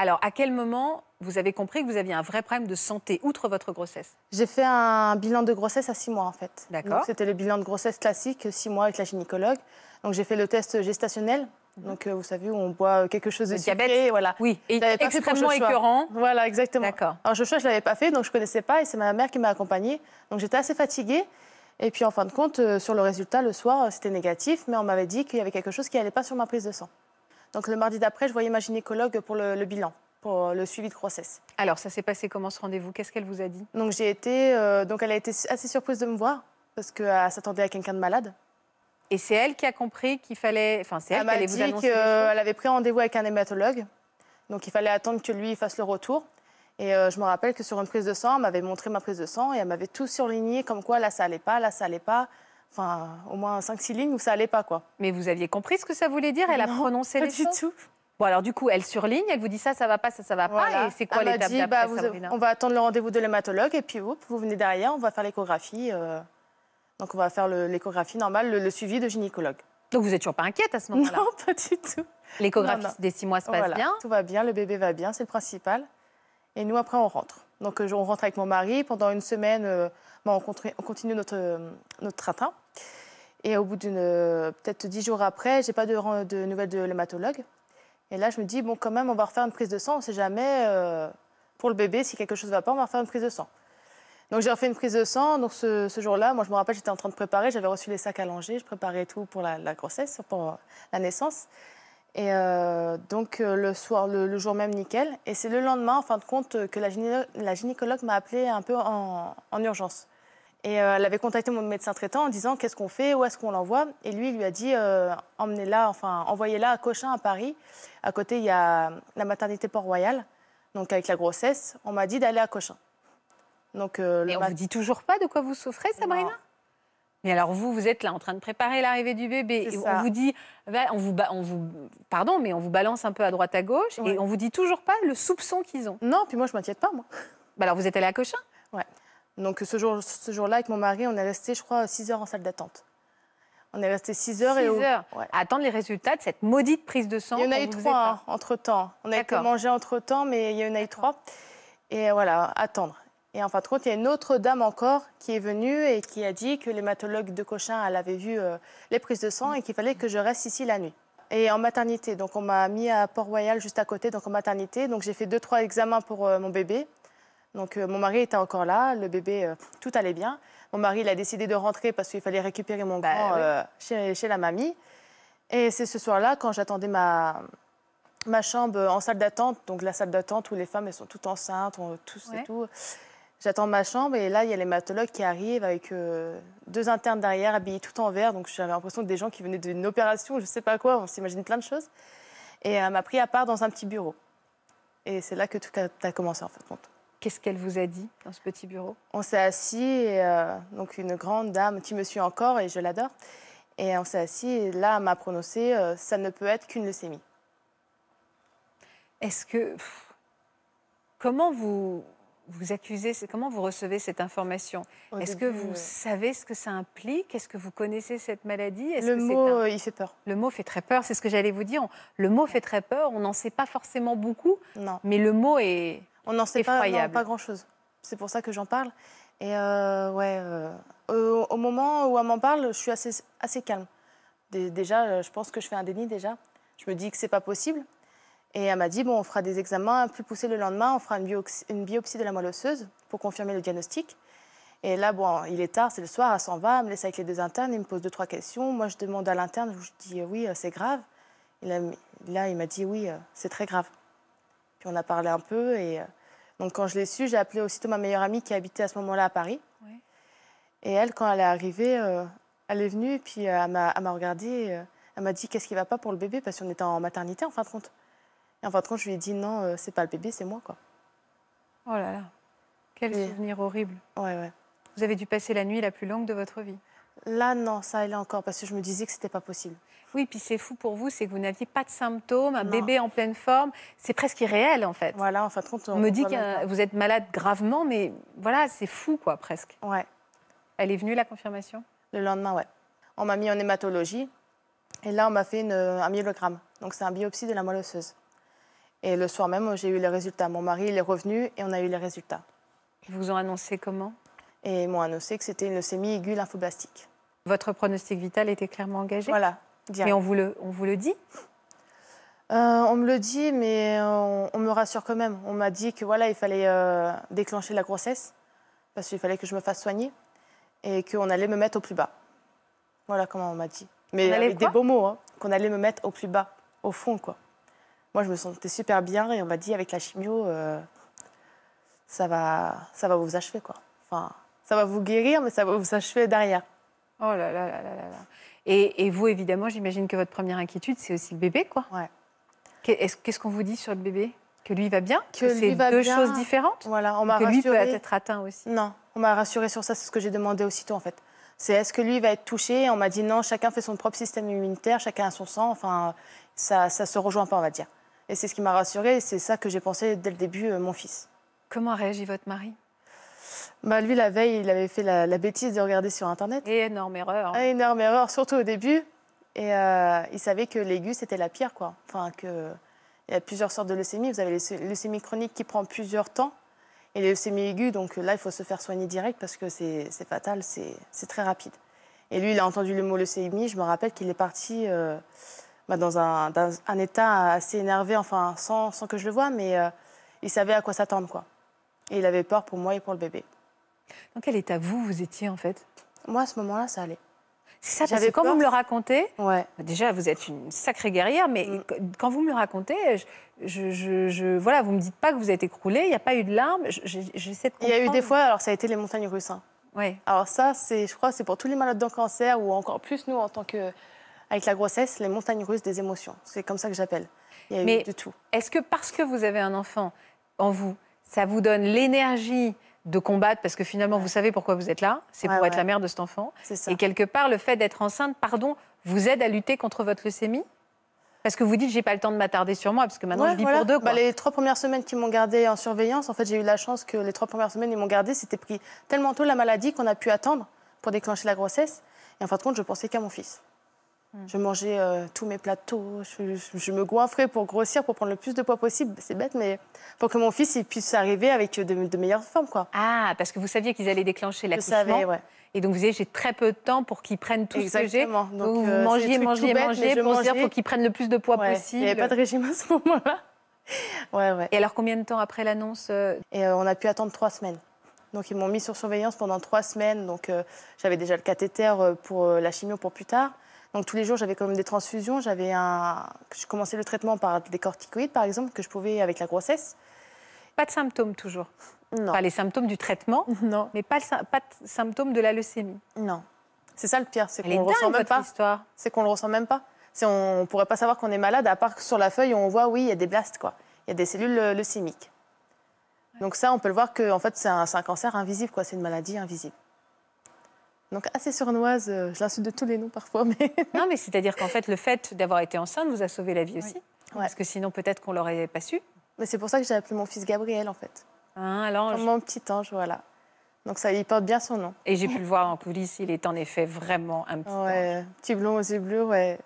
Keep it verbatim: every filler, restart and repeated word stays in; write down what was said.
Alors, à quel moment vous avez compris que vous aviez un vrai problème de santé, outre votre grossesse? J'ai fait un bilan de grossesse à six mois, en fait. D'accord. C'était le bilan de grossesse classique, six mois avec la gynécologue. Donc, j'ai fait le test gestationnel. Donc, euh, vous savez, où on boit quelque chose de sucré, diabète, voilà. Oui, et extrêmement écœurant. Voilà, exactement. D'accord. Alors, Joshua, je ne l'avais pas fait, donc je ne connaissais pas, et c'est ma mère qui m'a accompagnée. Donc, j'étais assez fatiguée. Et puis, en fin de compte, euh, sur le résultat, le soir, c'était négatif, mais on m'avait dit qu'il y avait quelque chose qui n'allait pas sur ma prise de sang. Donc, le mardi d'après, je voyais ma gynécologue pour le, le bilan, pour le suivi de grossesse. Alors, ça s'est passé comment, ce rendez-vous? Qu'est-ce qu'elle vous a dit? Donc, j'ai été, euh, donc, elle a été assez surprise de me voir, parce qu'elle s'attendait à quelqu'un de malade. Et c'est elle qui a compris qu'il fallait... Enfin, c'est elle qui allait vous annoncer. Elle m'a dit qu'elle avait pris rendez-vous avec un hématologue. Donc, il fallait attendre que lui fasse le retour. Et euh, je me rappelle que sur une prise de sang, elle m'avait montré ma prise de sang et elle m'avait tout surligné comme quoi là, ça allait pas, là, ça allait pas. Enfin, au moins cinq six lignes où ça allait pas, quoi. Mais vous aviez compris ce que ça voulait dire? Elle non, a prononcé les choses? Pas du tout. Bon, alors du coup, elle surligne, elle vous dit ça, ça va pas, ça, ça va voilà. pas. Et c'est quoi l'étape d'après, bah, Sabrina? On va attendre le rendez-vous de l'hématologue et puis, oups, vous venez derrière, on va faire l'échographie... Euh... Donc, on va faire l'échographie normale, le, le suivi de gynécologue. Donc, vous n'êtes toujours pas inquiète à ce moment-là? Non, pas du tout. L'échographie des six mois se passe voilà. bien? Tout va bien, le bébé va bien, c'est le principal. Et nous, après, on rentre. Donc, on rentre avec mon mari. Pendant une semaine, euh, bon, on, continue, on continue notre, notre tratin. Et au bout d'une... Peut-être dix jours après, je n'ai pas de, de nouvelles de l'hématologue. Et là, je me dis, bon, quand même, on va refaire une prise de sang. On ne sait jamais, euh, pour le bébé, si quelque chose ne va pas, on va refaire une prise de sang. Donc j'ai refait une prise de sang, donc ce, ce jour-là, moi je me rappelle, j'étais en train de préparer, j'avais reçu les sacs à langer, je préparais tout pour la, la grossesse, pour la naissance. Et euh, donc le soir, le, le jour même, nickel. Et c'est le lendemain, en fin de compte, que la, gyné la gynécologue m'a appelée un peu en, en urgence. Et euh, elle avait contacté mon médecin traitant en disant, qu'est-ce qu'on fait, où est-ce qu'on l'envoie? Et lui, il lui a dit, euh, emmenez-la, enfin, envoyez-la à Cochin, à Paris. À côté, il y a la maternité Port-Royal. Donc avec la grossesse, on m'a dit d'aller à Cochin. Donc, euh, le et on ne mat... vous dit toujours pas de quoi vous souffrez, Sabrina? Non. Mais alors vous, vous êtes là en train de préparer l'arrivée du bébé. Et on vous dit, on vous, on vous, pardon, mais on vous balance un peu à droite à gauche ouais. et on vous dit toujours pas le soupçon qu'ils ont. Non, puis moi je m'inquiète pas moi. Bah alors vous êtes allée à Cochin? Ouais. Donc ce jour, ce jour-là avec mon mari, on est resté, je crois, six heures en salle d'attente. On est resté six heures et au... heures. Ouais. À attendre les résultats de cette maudite prise de sang. Il y en a eu trois entre temps. On a été manger entre temps, mais il y en a eu trois. Et voilà, attendre. Et en fin de compte, il y a une autre dame encore qui est venue et qui a dit que l'hématologue de Cochin, elle avait vu euh, les prises de sang et qu'il fallait que je reste ici la nuit. Et en maternité, donc on m'a mis à Port-Royal juste à côté, donc en maternité. Donc j'ai fait deux, trois examens pour euh, mon bébé. Donc euh, mon mari était encore là, le bébé, euh, tout allait bien. Mon mari, il a décidé de rentrer parce qu'il fallait récupérer mon bah, grand euh, oui. chez, chez la mamie. Et c'est ce soir-là, quand j'attendais ma... ma chambre en salle d'attente, donc la salle d'attente où les femmes, elles sont toutes enceintes, tous ouais. et tout... J'attends ma chambre et là, il y a l'hématologue qui arrive avec euh, deux internes derrière, habillés tout en vert. Donc, j'avais l'impression que des gens qui venaient d'une opération, je ne sais pas quoi, on s'imagine plein de choses. Et elle m'a pris à part dans un petit bureau. Et c'est là que tout a commencé, en fait. Qu'est-ce qu'elle vous a dit dans ce petit bureau? On s'est assis, et, euh, donc une grande dame qui me suit encore et je l'adore. Et on s'est assis et là, elle m'a prononcé euh, « ça ne peut être qu'une leucémie ». Est-ce que... Pff, comment vous... Vous accusez, comment vous recevez cette information? Est-ce que vous savez ce que ça implique? Est-ce que vous connaissez cette maladie? Le mot, il fait peur. Le mot fait très peur, c'est ce que j'allais vous dire. Le mot fait très peur, on n'en sait pas forcément beaucoup, non. mais le mot est on n'en sait pas, non, pas grand-chose. C'est pour ça que j'en parle. Et euh, ouais, euh, au, au moment où elle m'en parle, je suis assez, assez calme. Déjà, je pense que je fais un déni déjà. Je me dis que c'est pas possible. Et elle m'a dit, bon, on fera des examens plus poussés le lendemain, on fera une biopsie, une biopsie de la moelle osseuse pour confirmer le diagnostic. Et là, bon, il est tard, c'est le soir, elle s'en va, elle me laisse avec les deux internes, il me pose deux, trois questions. Moi, je demande à l'interne, je dis, oui, c'est grave. Et là, il m'a dit, oui, c'est très grave. Puis on a parlé un peu. Et donc, quand je l'ai su, j'ai appelé aussitôt ma meilleure amie qui habitait à ce moment-là à Paris. Oui. Et elle, quand elle est arrivée, elle est venue, puis elle m'a regardée, elle m'a dit, qu'est-ce qui ne va pas pour le bébé? Parce qu'on était en maternité, en fin de compte. Et en fin de compte, je lui ai dit, non, euh, c'est pas le bébé, c'est moi, quoi. Oh là là, quel oui. souvenir horrible. Ouais, ouais. Vous avez dû passer la nuit la plus longue de votre vie. Là, non, ça, elle est encore, parce que je me disais que c'était pas possible. Oui, puis c'est fou pour vous, c'est que vous n'aviez pas de symptômes, un non. bébé en pleine forme, c'est presque irréel, en fait. Voilà, en fin de compte... On, on me dit que vous êtes malade gravement, mais voilà, c'est fou, quoi, presque. Ouais. Elle est venue, la confirmation? Le lendemain, ouais. On m'a mis en hématologie, et là, on m'a fait une, un myélogramme. Donc, c'est un biopsie de la moelle osseuse. Et le soir même, j'ai eu les résultats. Mon mari, il est revenu et on a eu les résultats. Ils vous ont annoncé comment? Et ils m'ont annoncé que c'était une leucémie aiguë lymphoblastique. Votre pronostic vital était clairement engagé? Voilà. Et on vous le, on vous le dit? Euh, on me le dit, mais on, on me rassure quand même. On m'a dit que voilà, il fallait euh, déclencher la grossesse parce qu'il fallait que je me fasse soigner et qu'on allait me mettre au plus bas. Voilà comment on m'a dit. Mais avec des beaux mots, hein, qu'on allait me mettre au plus bas, au fond, quoi. Moi, je me sentais super bien et on m'a dit avec la chimio, euh, ça va, ça va vous achever, quoi. Enfin, ça va vous guérir, mais ça va vous achever derrière. Oh là là là là là. Et, et vous, évidemment, j'imagine que votre première inquiétude, c'est aussi le bébé, quoi. Ouais. Qu'est-ce qu'on vous dit sur le bébé? Que lui va bien? Que, que c'est deux bien. Choses différentes? Voilà, on m'a rassuré. Que lui peut être atteint aussi? Non, on m'a rassuré sur ça, c'est ce que j'ai demandé aussitôt, en fait. C'est est-ce que lui va être touché? On m'a dit non, chacun fait son propre système immunitaire, chacun a son sang, enfin, ça ne se rejoint pas, on va dire. Et c'est ce qui m'a rassurée, et c'est ça que j'ai pensé dès le début, euh, mon fils. Comment réagit votre mari? Bah, lui, la veille, il avait fait la, la bêtise de regarder sur Internet. Et énorme erreur. Hein. Énorme erreur, surtout au début. Et euh, il savait que l'aigu, c'était la pire, quoi. Enfin, que... il y a plusieurs sortes de leucémie. Vous avez les leucémies chroniques qui prend plusieurs temps et les leucémies aiguës. Donc là, il faut se faire soigner direct parce que c'est fatal, c'est très rapide. Et lui, il a entendu le mot leucémie. Je me rappelle qu'il est parti euh, bah, dans, un, dans un état assez énervé, enfin, sans, sans que je le voie, mais euh, il savait à quoi s'attendre, quoi. Et il avait peur pour moi et pour le bébé. Dans quel état vous, vous étiez, en fait? Moi, à ce moment-là, ça allait. C'est ça, parce que quand peur. Vous me le racontez, ouais. Déjà vous êtes une sacrée guerrière, mais mm. quand vous me le racontez, je, je, je, voilà, vous ne me dites pas que vous êtes écroulée, il n'y a pas eu de larmes, j'essaie de comprendre. Il y a eu des fois, alors ça a été les montagnes russes. Hein. Ouais. Alors ça, je crois c'est pour tous les malades d'un cancer, ou encore plus nous, en tant que, avec la grossesse, les montagnes russes des émotions. C'est comme ça que j'appelle. Il y a mais eu de tout. Est-ce que parce que vous avez un enfant en vous, ça vous donne l'énergie de combattre, parce que finalement, ouais. vous savez pourquoi vous êtes là, c'est ouais, pour ouais. être la mère de cet enfant. Et quelque part, le fait d'être enceinte, pardon, vous aide à lutter contre votre leucémie? Parce que vous dites, j'ai pas le temps de m'attarder sur moi, parce que maintenant, ouais, je vis voilà. pour deux. Quoi. Bah, les trois premières semaines qu'ils m'ont gardée en surveillance, en fait, j'ai eu la chance que les trois premières semaines, ils m'ont gardée, c'était pris tellement tôt la maladie qu'on a pu attendre pour déclencher la grossesse. Et en fin de compte, je pensais qu'à mon fils. Hum. Je mangeais euh, tous mes plateaux, je, je, je me goinfrais pour grossir, pour prendre le plus de poids possible. C'est bête, mais pour que mon fils il puisse arriver avec de, de meilleures formes, quoi. Ah, parce que vous saviez qu'ils allaient déclencher l'accouchement. Ouais. Et donc vous disiez, j'ai très peu de temps pour qu'ils prennent tout Exactement. Ce que j'ai. Donc, donc vous euh, mangiez, mangiez, bête, mangez, pour dire pour qu'ils prennent le plus de poids ouais. possible. Il n'y avait pas de régime à ce moment-là. ouais, ouais. Et alors combien de temps après l'annonce euh... Et euh, on a pu attendre trois semaines. Donc ils m'ont mis sur surveillance pendant trois semaines. Donc euh, j'avais déjà le cathéter euh, pour euh, la chimio pour plus tard. Donc tous les jours, j'avais quand même des transfusions. J'avais un... Je commençais le traitement par des corticoïdes, par exemple, que je pouvais avec la grossesse. Pas de symptômes toujours? Non. Enfin, les symptômes du traitement, non. mais pas, le... pas de symptômes de la leucémie? Non. C'est ça le pire, c'est qu'on ne le ressent même pas. C'est qu'on ne le ressent même pas. On ne pourrait pas savoir qu'on est malade, à part que sur la feuille, on voit, oui, il y a des blastes, quoi. Il y a des cellules leucémiques. Ouais. Donc ça, on peut le voir que en fait, c'est un... un cancer invisible, quoi. C'est une maladie invisible. Donc assez surnoise, je l'insulte de tous les noms parfois. Mais... Non, mais c'est-à-dire qu'en fait, le fait d'avoir été enceinte vous a sauvé la vie aussi. Oui. Parce ouais. que sinon, peut-être qu'on ne l'aurait pas su. Mais c'est pour ça que j'ai appelé mon fils Gabriel, en fait. Ah, l'ange. Mon petit ange, voilà. Donc ça, il porte bien son nom. Et j'ai pu le voir en coulisses, il est en effet vraiment un petit ouais. ange. Petit blond aux yeux bleus, ouais.